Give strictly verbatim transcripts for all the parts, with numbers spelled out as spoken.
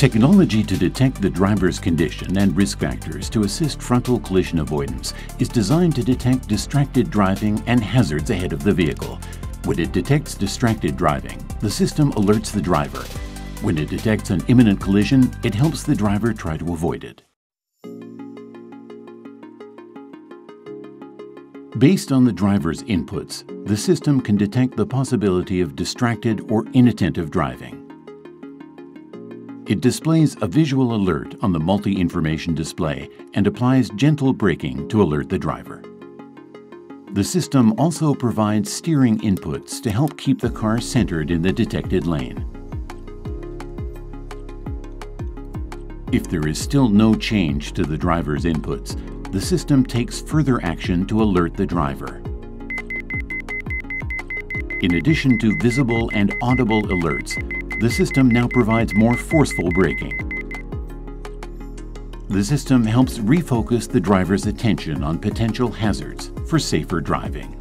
Technology to detect the driver's condition and risk factors to assist frontal collision avoidance is designed to detect distracted driving and hazards ahead of the vehicle. When it detects distracted driving, the system alerts the driver. When it detects an imminent collision, it helps the driver try to avoid it. Based on the driver's inputs, the system can detect the possibility of distracted or inattentive driving. It displays a visual alert on the multi-information display and applies gentle braking to alert the driver. The system also provides steering inputs to help keep the car centered in the detected lane. If there is still no change to the driver's inputs, the system takes further action to alert the driver. In addition to visible and audible alerts, the system now provides more forceful braking. The system helps refocus the driver's attention on potential hazards for safer driving.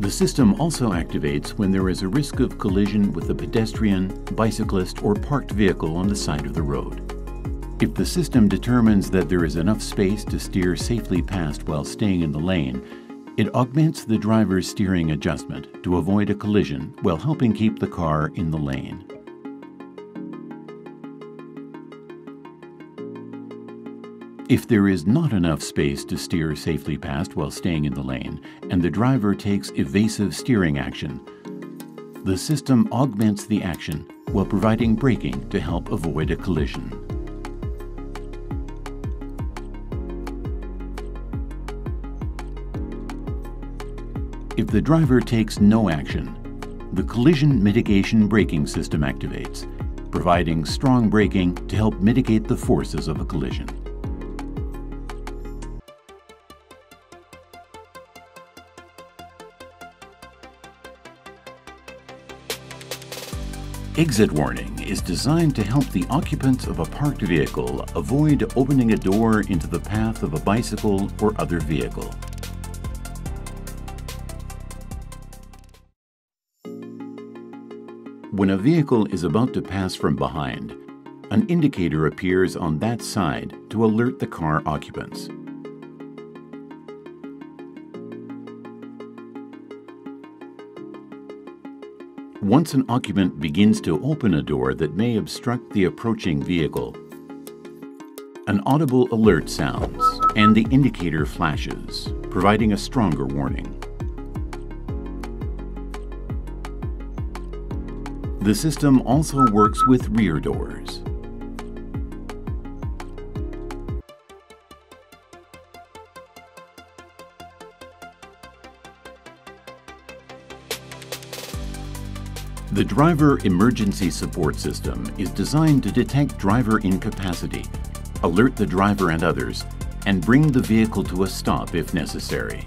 The system also activates when there is a risk of collision with a pedestrian, bicyclist, or parked vehicle on the side of the road. If the system determines that there is enough space to steer safely past while staying in the lane, it augments the driver's steering adjustment to avoid a collision while helping keep the car in the lane. If there is not enough space to steer safely past while staying in the lane, and the driver takes evasive steering action, the system augments the action while providing braking to help avoid a collision. If the driver takes no action, the collision mitigation braking system activates, providing strong braking to help mitigate the forces of a collision. Exit Warning is designed to help the occupants of a parked vehicle avoid opening a door into the path of a bicycle or other vehicle. When a vehicle is about to pass from behind, an indicator appears on that side to alert the car occupants. Once an occupant begins to open a door that may obstruct the approaching vehicle, an audible alert sounds and the indicator flashes, providing a stronger warning. The system also works with rear doors. The Driver Emergency Support System is designed to detect driver incapacity, alert the driver and others, and bring the vehicle to a stop if necessary.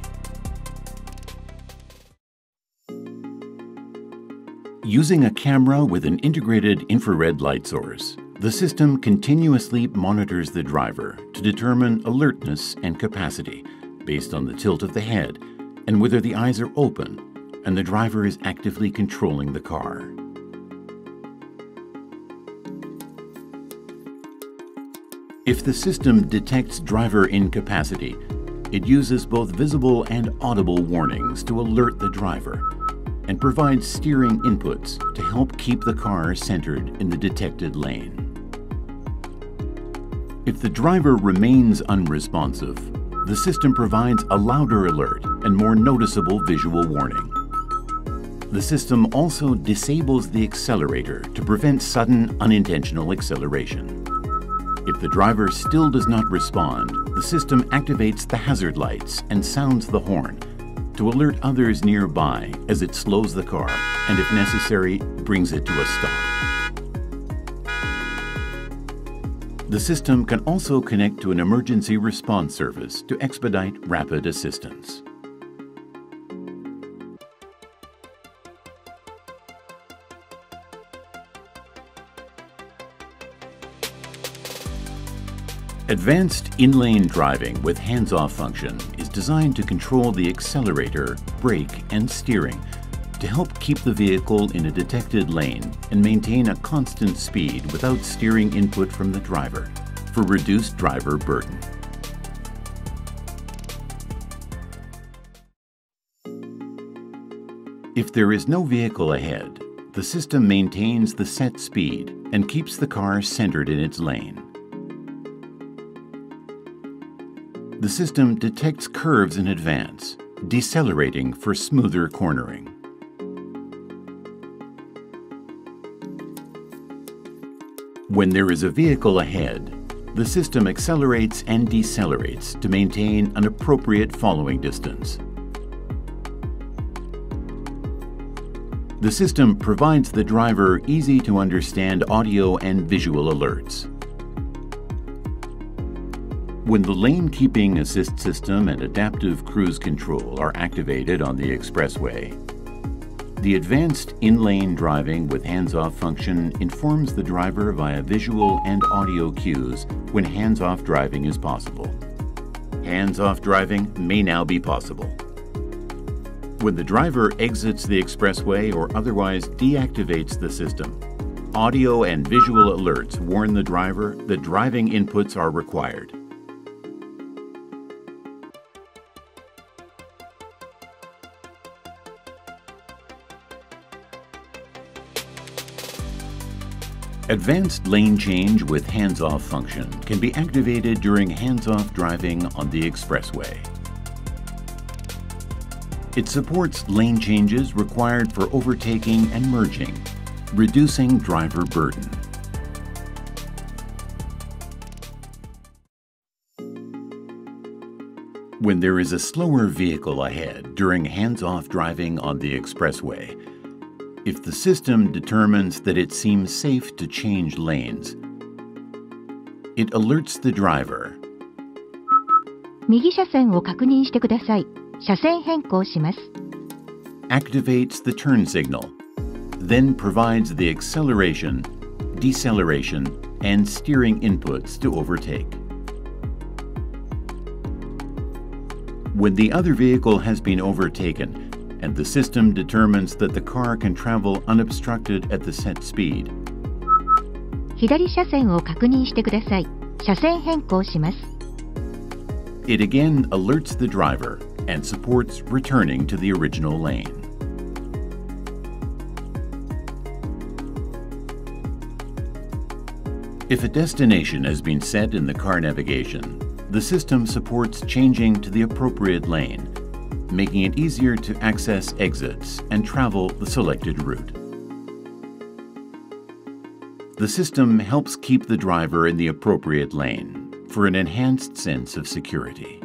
Using a camera with an integrated infrared light source, the system continuously monitors the driver to determine alertness and capacity based on the tilt of the head and whether the eyes are open and the driver is actively controlling the car. If the system detects driver incapacity, it uses both visible and audible warnings to alert the driver and provides steering inputs to help keep the car centered in the detected lane. If the driver remains unresponsive, the system provides a louder alert and more noticeable visual warning. The system also disables the accelerator to prevent sudden, unintentional acceleration. If the driver still does not respond, the system activates the hazard lights and sounds the horn to alert others nearby as it slows the car and, if necessary, brings it to a stop. The system can also connect to an emergency response service to expedite rapid assistance. Advanced in-lane driving with hands-off function is designed to control the accelerator, brake, and steering to help keep the vehicle in a detected lane and maintain a constant speed without steering input from the driver for reduced driver burden. If there is no vehicle ahead, the system maintains the set speed and keeps the car centered in its lane. The system detects curves in advance, decelerating for smoother cornering. When there is a vehicle ahead, the system accelerates and decelerates to maintain an appropriate following distance. The system provides the driver easy-to-understand audio and visual alerts. When the Lane Keeping Assist System and Adaptive Cruise Control are activated on the expressway, the advanced in-lane driving with hands-off function informs the driver via visual and audio cues when hands-off driving is possible. Hands-off driving may now be possible. When the driver exits the expressway or otherwise deactivates the system, audio and visual alerts warn the driver that driving inputs are required. Advanced lane change with hands-off function can be activated during hands-off driving on the expressway. It supports lane changes required for overtaking and merging, reducing driver burden. When there is a slower vehicle ahead during hands-off driving on the expressway, if the system determines that it seems safe to change lanes, it alerts the driver. 右車線を確認してください。 車線変更します。 Activates the turn signal, then provides the acceleration, deceleration, and steering inputs to overtake. When the other vehicle has been overtaken and the system determines that the car can travel unobstructed at the set speed, 左車線を確認してください。車線変更します。 It again alerts the driver and supports returning to the original lane. If a destination has been set in the car navigation, the system supports changing to the appropriate lane, making it easier to access exits and travel the selected route. The system helps keep the driver in the appropriate lane for an enhanced sense of security.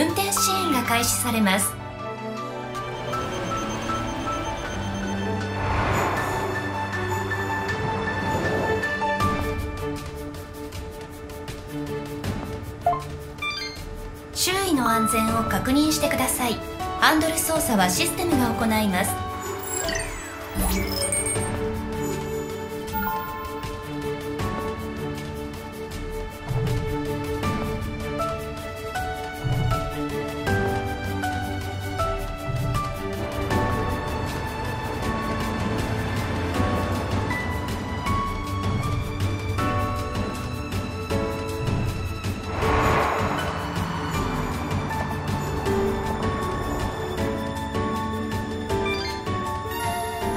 運転支援が開始されます。周囲の安全を確認してください。ハンドル操作はシステムが行います。ハ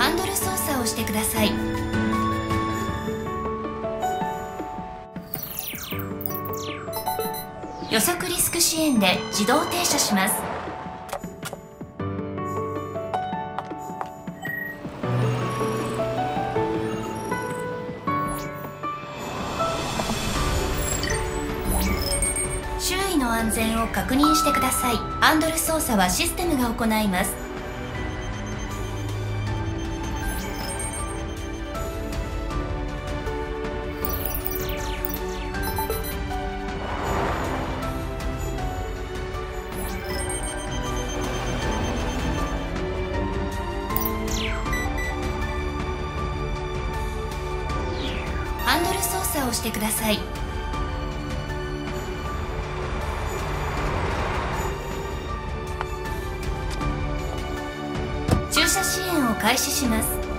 ンドル操作をしてください。予測リスク支援で自動停車します。周囲の安全を確認してください。ハンドル操作はシステムが行います。ハンドル操作をしてください。駐車支援を開始します。